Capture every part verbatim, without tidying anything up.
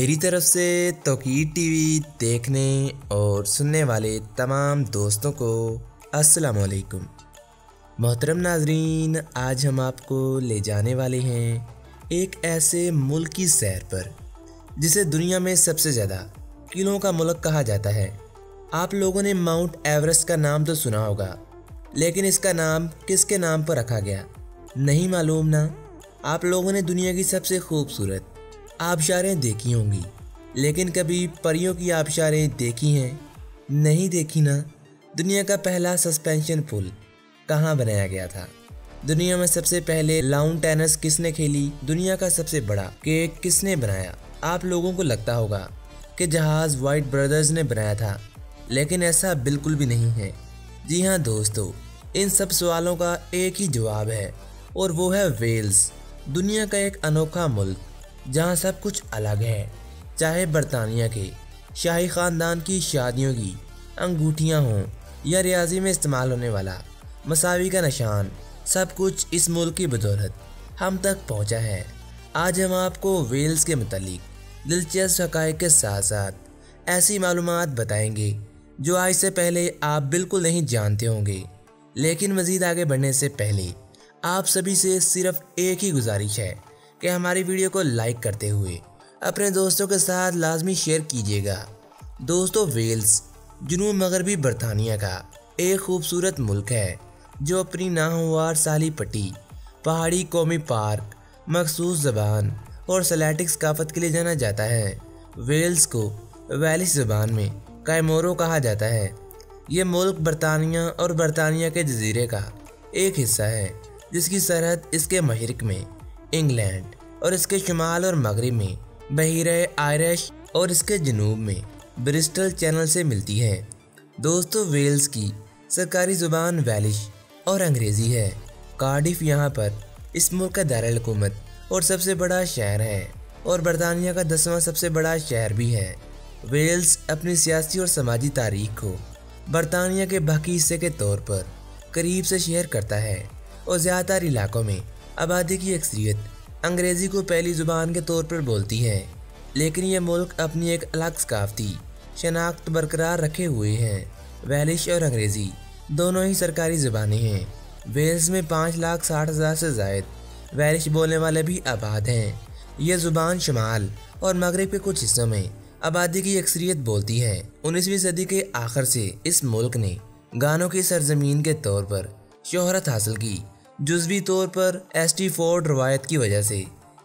मेरी तरफ से तौकीर टीवी देखने और सुनने वाले तमाम दोस्तों को अस्सलाम वालेकुम। मोहतरम नाजरीन, आज हम आपको ले जाने वाले हैं एक ऐसे मुल्क की सैर पर जिसे दुनिया में सबसे ज़्यादा किलों का मुल्क कहा जाता है। आप लोगों ने माउंट एवरेस्ट का नाम तो सुना होगा, लेकिन इसका नाम किसके नाम पर रखा गया नहीं मालूम ना। आप लोगों ने दुनिया की सबसे खूबसूरत आबशारें देखी होंगी, लेकिन कभी परियों की आबशारें देखी हैं नहीं? देखी ना। दुनिया का पहला सस्पेंशन पुल कहाँ बनाया गया था? दुनिया में सबसे पहले लाउन टेनिस किसने खेली? दुनिया का सबसे बड़ा केक किसने बनाया? आप लोगों को लगता होगा कि जहाज़ वाइट ब्रदर्स ने बनाया था, लेकिन ऐसा बिल्कुल भी नहीं है। जी हाँ दोस्तों, इन सब सवालों का एक ही जवाब है और वो है वेल्स। दुनिया का एक अनोखा मुल्क जहाँ सब कुछ अलग है, चाहे बरतानिया के शाही ख़ानदान की शादियों की अंगूठियाँ हों या रियाजी में इस्तेमाल होने वाला मसावी का निशान, सब कुछ इस मुल्क की बदौलत हम तक पहुँचा है। आज हम आपको वेल्स के मुतालिक दिलचस्प हक़ाइक़ के साथ साथ ऐसी मालूमात बताएंगे जो आज से पहले आप बिल्कुल नहीं जानते होंगे। लेकिन मज़ीद आगे बढ़ने से पहले आप सभी से सिर्फ़ एक ही गुजारिश है कि हमारी वीडियो को लाइक करते हुए अपने दोस्तों के साथ लाजमी शेयर कीजिएगा। दोस्तों, वेल्स जुनूब मगरबी बरतानिया का एक खूबसूरत मुल्क है जो अपनी नाहवार साली पट्टी, पहाड़ी कौमी पार्क, मखसूस ज़बान और सलाटिक सकाफत के लिए जाना जाता है। वेल्स को वेलिश ज़बान में कायमोरो कहा जाता है। ये मुल्क बरतानिया और बरतानिया के जजीरे का एक हिस्सा है जिसकी सरहद इसके मशरिक़ में इंग्लैंड और इसके शुमाल और मगरिब में बहिरे आयरिश और इसके जनूब में ब्रिस्टल चैनल से मिलती है। दोस्तों, वेल्स की सरकारी ज़ुबान वेलिश और अंग्रेज़ी है। कार्डिफ यहाँ पर इस मुल्क का दारुलहुकूमत और सबसे बड़ा शहर है और बरतानिया का दसवां सबसे बड़ा शहर भी है। वेल्स अपनी सियासी और समाजी तारीख को बरतानिया के बाकी हिस्से के तौर पर करीब से शेयर करता है और ज़्यादातर इलाकों में आबादी की अक्सरियत अंग्रेज़ी को पहली ज़ुबान के तौर पर बोलती है। लेकिन यह मुल्क अपनी एक अलग सकाफती शनाख्त बरकरार रखे हुए हैं। वेलिश और अंग्रेज़ी दोनों ही सरकारी ज़ुबानें हैं। वेल्स में पाँच लाख साठ हज़ार से ज़ायद वेलिश बोलने वाले भी आबाद हैं। यह ज़ुबान शुमाल और मगरब के कुछ हिस्सों में आबादी की अक्सरियत बोलती है। उन्नीसवीं सदी के आखिर से इस मुल्क ने गानों की सरजमीन के तौर पर शोहरत हासिल की। जुज़वी तौर पर एसटी फोर्ड रवायत की वजह से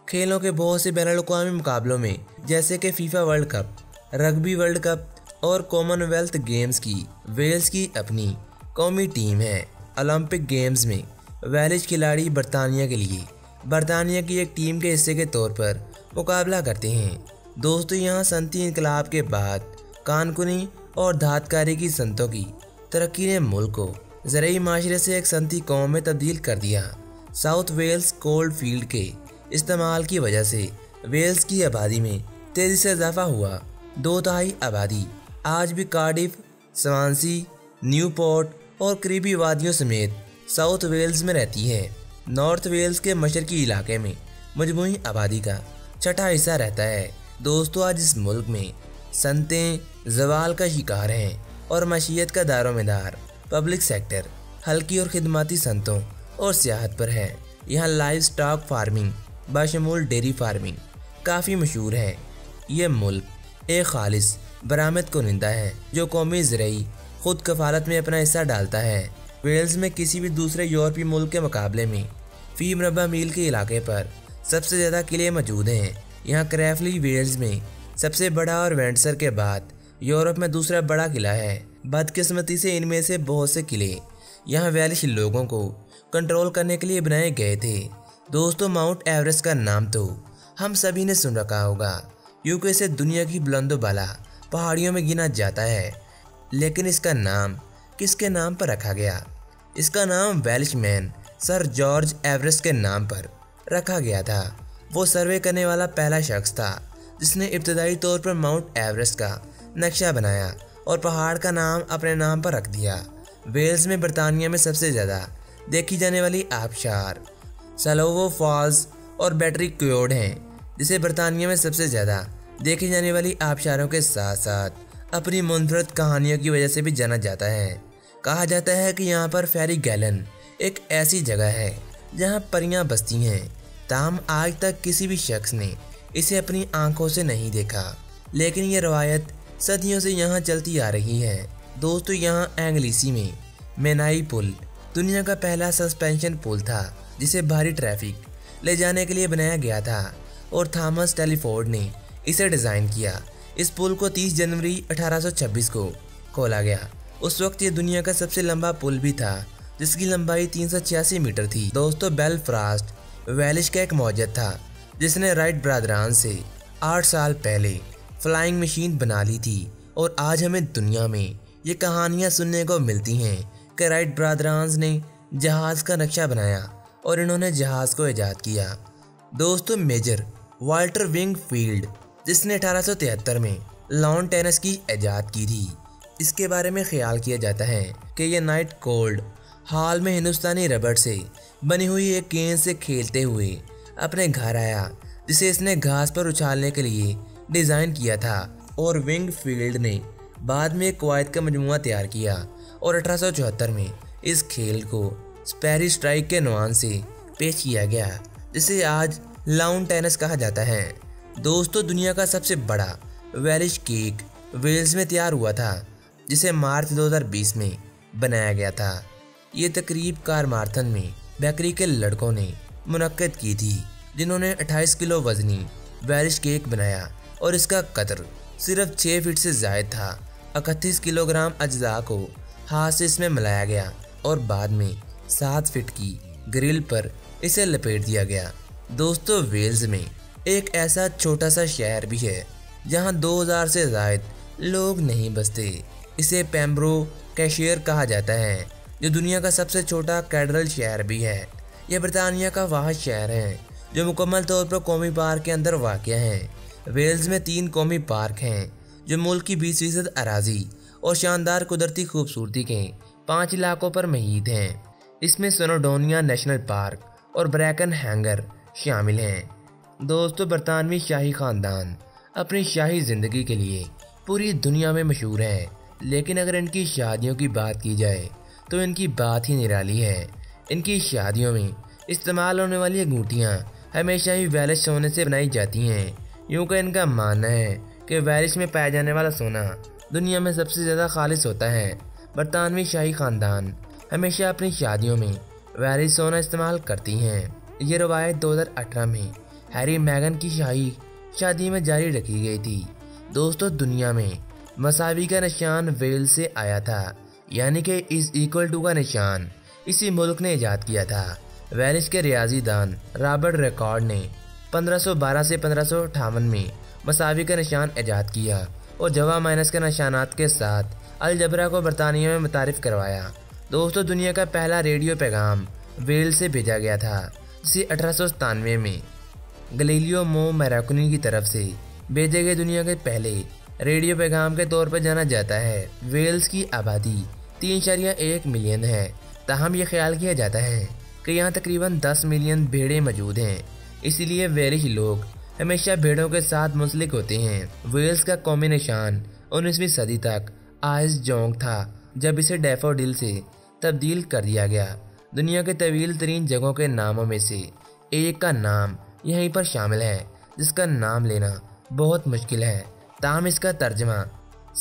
खेलों के बहुत से बैनुल-अक़वामी मुकाबलों में जैसे कि FIFA World Cup, rugby World Cup और कॉमनवेल्थ गेम्स की वेल्स की अपनी कौमी टीम है। ओलंपिक गेम्स में वेलिश खिलाड़ी बरतानिया के लिए बरतानिया की एक टीम के हिस्से के तौर पर मुकाबला करते हैं। दोस्तों, यहाँ सनती इनकलाब के बाद कानकुनी और धातकारी की सनतों की तरक्की ने मुल्क को ज़रई माशरे से एक सनती कौम में तब्दील कर दिया। साउथ वेल्स कोल्ड फील्ड के इस्तेमाल की वजह से वेल्स की आबादी में तेज़ी से इजाफा हुआ। दो तिहाई आबादी आज भी कार्डिफ, स्वांसी, न्यूपोर्ट और करीबी वादियों समेत साउथ वेल्स में रहती है। नॉर्थ वेल्स के मशरकी इलाके में मजमूई आबादी का छठा हिस्सा रहता है। दोस्तों, आज इस मुल्क में सनतें जवाल का शिकार हैं और मशीयत का दारोमदार पब्लिक सेक्टर हल्की और खिदमती सनतों और सियाहत पर है। यहाँ लाइव स्टॉक फार्मिंग बाशमूल डेयरी फार्मिंग काफ़ी मशहूर है। यह मुल्क एक खालिस बरामद कुनिंदा है जो कौमी ज़रिए खुद कफालत में अपना हिस्सा डालता है। वेल्स में किसी भी दूसरे यूरोपीय मुल्क के मुकाबले में फी मुरबा मील के इलाके पर सबसे ज़्यादा किले मौजूद हैं। यहाँ क्रैफली वेल्स में सबसे बड़ा और वेंटसर के बाद यूरोप में दूसरा बड़ा किला है। बदकिस्मती से इनमें से बहुत से किले यहाँ वेलिश लोगों को कंट्रोल करने के लिए बनाए गए थे। दोस्तों, माउंट एवरेस्ट का नाम तो हम सभी ने सुन रखा होगा क्योंकि इसे दुनिया की बुलंदोबाला पहाड़ियों में गिना जाता है। लेकिन इसका नाम किसके नाम पर रखा गया? इसका नाम Welshman sir George Everest के नाम पर रखा गया था। वो सर्वे करने वाला पहला शख्स था जिसने इब्तदाई तौर पर माउंट एवरेस्ट का नक्शा बनाया और पहाड़ का नाम अपने नाम पर रख दिया। वेल्स में बरतानिया में सबसे ज़्यादा देखी जाने वाली आबशार सलोवो फॉल्स और बैटरी क्योर्ड हैं, जिसे बरतानिया में सबसे ज़्यादा देखे जाने वाली आबशारों के साथ साथ अपनी मुनफरद कहानियों की वजह से भी जाना जाता है। कहा जाता है कि यहाँ पर फेरी गैलन एक ऐसी जगह है जहाँ परियां बसती हैं, ताम आज तक किसी भी शख्स ने इसे अपनी आंखों से नहीं देखा, लेकिन ये रवायत सदियों से यहाँ चलती आ रही है। दोस्तों, यहाँ एंगलिसी में मेनाई पुल दुनिया का पहला सस्पेंशन पुल था जिसे भारी ट्रैफिक ले जाने के लिए बनाया गया था और थॉमस टेलीफोर्ड ने इसे डिज़ाइन किया। इस पुल को तीस जनवरी अठारह सौ छब्बीस को खोला गया। उस वक्त ये दुनिया का सबसे लंबा पुल भी था जिसकी लंबाई तीन सौ छियासी मीटर थी। दोस्तों, बेलफ्रास्ट वेलिश का एक मौजद था जिसने राइट ब्रदर्स से आठ साल पहले फ्लाइंग मशीन बना ली थी और आज हमें दुनिया में ये कहानियाँ सुनने को मिलती हैं कि राइट ब्रदर्स ने जहाज़ का नक्शा बनाया और इन्होंने जहाज़ को ईजाद किया। दोस्तों, मेजर वाल्टर विंगफील्ड जिसने अठारह सौ तिहत्तर में लॉन टेनिस की ईजाद की थी, इसके बारे में ख्याल किया जाता है कि यह नाइट कोल्ड हाल में हिंदुस्तानी रबड़ से बनी हुई एक गेंद से खेलते हुए अपने घर आया जिसे इसने घास पर उछालने के लिए डिज़ाइन किया था और विंगफील्ड ने बाद में एक कवायद का मजमूआ तैयार किया और अठारह सौ चौहत्तर में इस खेल को स्पैरी स्ट्राइक के नाम से पेश किया गया जिसे आज लाउन टेनिस कहा जाता है। दोस्तों, दुनिया का सबसे बड़ा वेलिश केक वेल्स में तैयार हुआ था जिसे मार्च दो हज़ार बीस में बनाया गया था। ये तकरीब कार मार्थन में बेकरी के लड़कों ने मुनक्कद की थी जिन्होंने अट्ठाईस किलो वजनी वेलिश केक बनाया और इसका कतर सिर्फ छह फीट से ज़ायद था। इकतीस किलोग्राम अज्जा को हाथ से इसमें मिलाया गया और बाद में सात फीट की ग्रिल पर इसे लपेट दिया गया। दोस्तों, वेल्स में एक ऐसा छोटा सा शहर भी है जहाँ दो हज़ार से ज़ायद लोग नहीं बसते। इसे पेम्ब्रो कैशियर कहा जाता है जो दुनिया का सबसे छोटा कैडरल शहर भी है। यह ब्रितानिया का वह शहर है जो मुकम्मल तौर पर कौमी पार्क के अंदर वाक़ है। वेल्स में तीन कौमी पार्क हैं जो मुल्क की बीस फीसद अराजी और शानदार कुदरती खूबसूरती के पाँच इलाकों पर महीद हैं। इसमें स्नोडोनिया नेशनल पार्क और ब्रैकन हैंगर शामिल हैं। दोस्तों, बरतानवी शाही ख़ानदान अपनी शाही ज़िंदगी के लिए पूरी दुनिया में मशहूर हैं, लेकिन अगर इनकी शादियों की बात की जाए तो इनकी बात ही निराली है। इनकी शादियों में इस्तेमाल होने वाली अंगूठियाँ हमेशा ही वेलिश सोने से बनाई जाती हैं। यूँ का इनका मानना है कि वेलिश में पाया जाने वाला सोना दुनिया में सबसे ज़्यादा खालिश होता है। बरतानवी शाही ख़ानदान हमेशा अपनी शादियों में वेलिश सोना इस्तेमाल करती हैं। ये रवायत दो हज़ार अठारह में हैरी मैगन की शाही शादी में जारी रखी गई थी। दोस्तों, दुनिया में मसावी का निशान वेल्स से आया था, यानी कि इज इक्वल टू का निशान इसी मुल्क ने ईजाद किया था। वेलिश के रियाजी दान रॉबर्ट रिकॉर्ड ने पंद्रह सौ बारह से पंद्रह सौ अठावन में मसावी का निशान ईजाद किया और जवा माइनस के निशानात के साथ अलजबरा को बरतानिया में मुतारिफ करवाया। दोस्तों, दुनिया का पहला रेडियो पैगाम वेल्स से भेजा गया था जिसे अठारह सौ सतानवे में गलीलियो मार्कोनी की तरफ से भेजे गए दुनिया के पहले रेडियो पैगाम के तौर पर जाना जाता है। वेल्स की आबादी तीन शरिया एक मिलियन है, ताहम यह ख्याल किया जाता है कि यहाँ तकरीबन दस मिलियन भेड़ें मौजूद हैं, इसीलिए वेलिश लोग हमेशा भेड़ों के साथ मुंसलिक होते हैं। वेल्स का कौमी निशान उन्नीसवीं सदी तक आइस जोंग था, जब इसे डैफोडिल से तब्दील कर दिया गया। दुनिया के तवील तरीन जगहों के नामों में से एक का नाम यहीं पर शामिल है जिसका नाम लेना बहुत मुश्किल है, ताहम इसका तर्जमा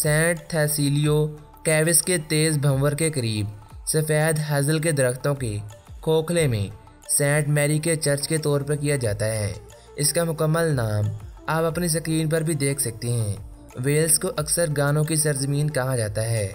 सेंट थैसिलियो कैविस के तेज़ भंवर के करीब सफ़ेद हेज़ल के दरख्तों के खोखले में सेंट मैरी के चर्च के तौर पर किया जाता है। इसका मुकम्मल नाम आप अपनी स्क्रीन पर भी देख सकते हैं। वेल्स को अक्सर गानों की सरजमीन कहा जाता है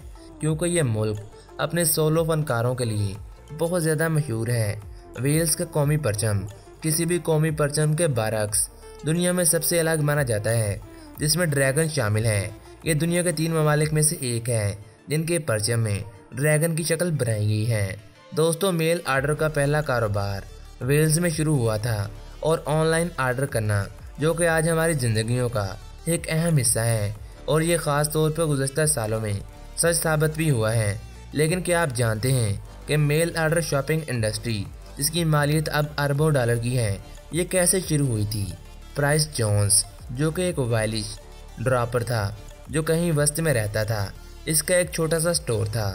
क्योंकि यह मुल्क अपने सोलो फनकारों के लिए बहुत ज़्यादा मशहूर है। वेल्स का कौमी परचम किसी भी कौमी परचम के बरअक्स दुनिया में सबसे अलग माना जाता है जिसमें ड्रैगन शामिल है। ये दुनिया के तीन ममालिक में से एक है जिनके परचम में ड्रैगन की शक्ल बनाई गई है। दोस्तों, मेल आर्डर का पहला कारोबार वेल्स में शुरू हुआ था और ऑनलाइन आर्डर करना जो कि आज हमारी ज़िंदगियों का एक अहम हिस्सा है और ये ख़ास तौर पर गुज़श्ता सालों में सच साबित भी हुआ है। लेकिन क्या आप जानते हैं कि मेल आर्डर शॉपिंग इंडस्ट्री जिसकी मालियत अब अरबों डॉलर की है, ये कैसे शुरू हुई थी? प्राइस जोन्स जो कि एक वाइलिश ड्रॉपर था जो कहीं वस्त में रहता था। इसका एक छोटा सा स्टोर था।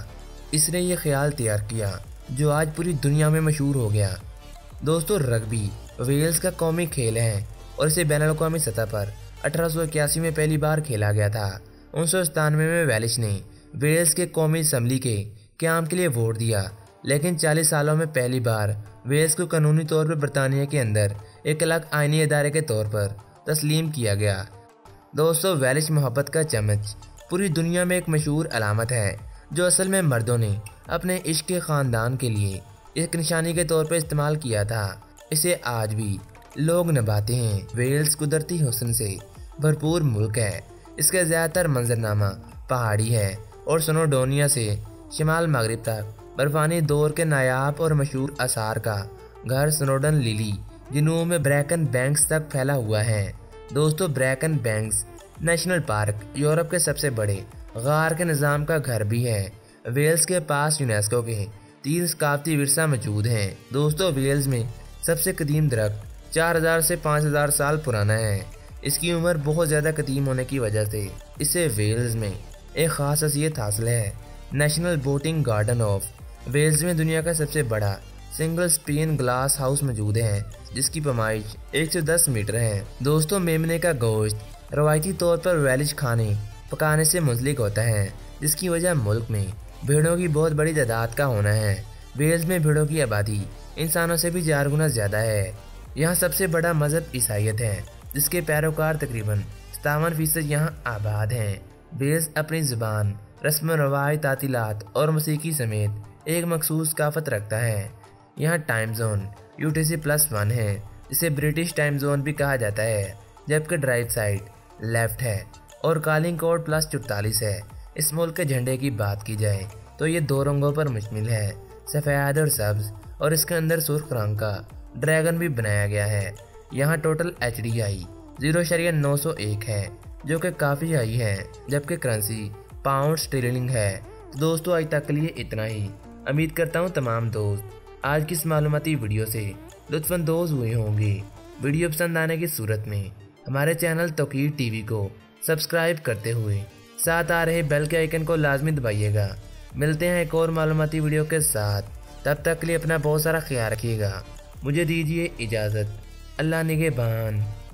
इसने ये ख्याल तैयार किया जो आज पूरी दुनिया में मशहूर हो गया। दोस्तों, रग्बी वेल्स का कौमी खेल है और इसे बैन अवी सतह पर अठारह सौ इक्यासी में पहली बार खेला गया था। उन्नीस सौ सतानवे में वेल्स ने वेल्स के कौमी असम्बली के क्याम के लिए वोट दिया, लेकिन चालीस सालों में पहली बार वेल्स को कानूनी तौर पर बरतानिया के अंदर एक अलग आइनी अदारे के तौर पर तस्लीम किया गया। दोस्तों, वेल्स मोहब्बत का चम्मच पूरी दुनिया में एक मशहूर अलामत है जो असल में मर्दों ने अपने इश्क के ख़ानदान के लिए एक निशानी के तौर पर इस्तेमाल किया था। इसे आज भी लोग निभाते हैं। वेल्स कुदरती हुस्न से भरपूर मुल्क है। इसका ज़्यादातर मंजरनामा पहाड़ी है और स्नोडोनिया से शिमाल मगरिब तक बर्फानी दौर के नायाब और मशहूर आसार का घर स्नोडन लिली जनूब में ब्रैकन बैंक्स तक फैला हुआ है। दोस्तों, Brecon Beacons national park Europe के सबसे बड़े गार के निज़ाम का घर भी है। वेल्स के पास यूनेस्को के तीन सकाफती विरसा मौजूद हैं। दोस्तों, वेल्स में सबसे कदीम दरख्त चार हज़ार से पाँच हज़ार साल पुराना है। इसकी उम्र बहुत ज़्यादा कदीम होने की वजह से इसे वेल्स में एक ख़ास हैसियत हासिल है। National Botanic Garden of Wales में दुनिया का सबसे बड़ा सिंगल स्क्रीन ग्लास हाउस मौजूद है जिसकी पैमाइश एक सौ दस मीटर है। दोस्तों, मेमने का गोश्त रवायती तौर पर वेलिश खाने पकाने से मुंसलिक होता है जिसकी वजह मुल्क में भेड़ों की बहुत बड़ी तादाद का होना है। वेल्स में भेड़ों की आबादी इंसानों से भी चार गुना ज़्यादा है। यहाँ सबसे बड़ा मजहब ईसाइत है जिसके पैरोकार तकरीबन सतावन फीसद यहाँ आबाद हैं। वेल्स अपनी ज़ुबान, रस्म रवायत, तातीलात और मौसीकी समेत एक मखसूस काफत रखता है। यहाँ time zone UTC plus one है जिसे ब्रिटिश टाइम जोन भी कहा जाता है, जबकि ड्राइव साइड लेफ्ट है और कालिंग कोड प्लस चौतालीस है। इस मुल्क के झंडे की बात की जाए तो ये दो रंगों पर मुश्तमिल है, सफ़ेद और सब्ज़, और इसके अंदर सुर्ख रंग का ड्रैगन भी बनाया गया है। यहाँ total H D I zero शरिया नौ सौ एक है जो कि काफ़ी हाई है, जबकि करेंसी पाउंड स्टर्लिंग है। तो दोस्तों, आज तक के लिए इतना ही। उम्मीद करता हूँ तमाम दोस्त आज की इस मालूमती वीडियो से लुत्फानंदोज़ हुए होंगे। वीडियो पसंद आने की सूरत में हमारे चैनल तौकीर टीवी को सब्सक्राइब करते हुए साथ आ रहे बेल के आइकन को लाजमी दबाइएगा। मिलते हैं एक और मालूमती वीडियो के साथ। तब तक के लिए अपना बहुत सारा ख्याल रखिएगा। मुझे दीजिए इजाज़त। अल्लाह निगहबान।